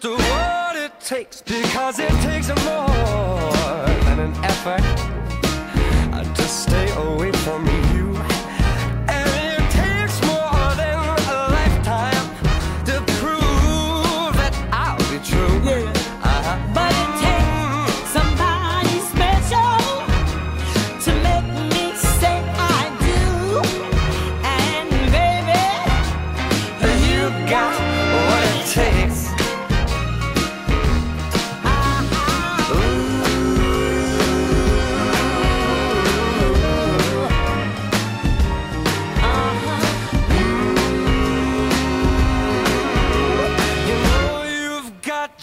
just what it takes, because it takes more than an effort to stay away from you. And it takes more than a lifetime to prove that I'll be true. Yeah. But it takes somebody special to make me say I do. And baby, you got what it takes.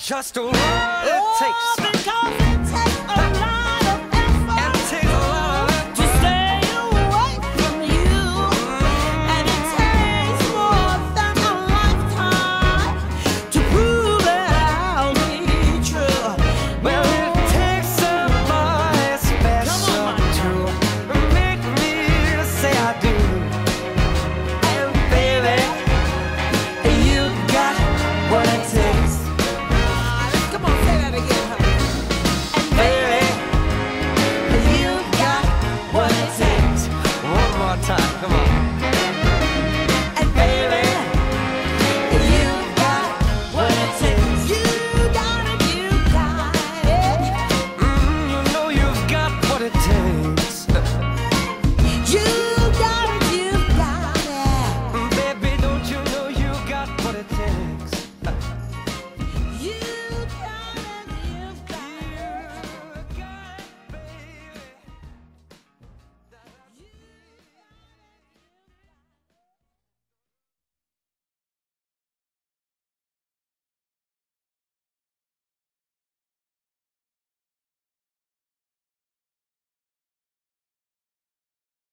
Just what it takes. Because it takes a lot of effort to stay away from you. And it takes more than a lifetime to prove that I'll be true. Well, it takes somebody special to make me say I do. And baby, you got what it takes. Time. Come on.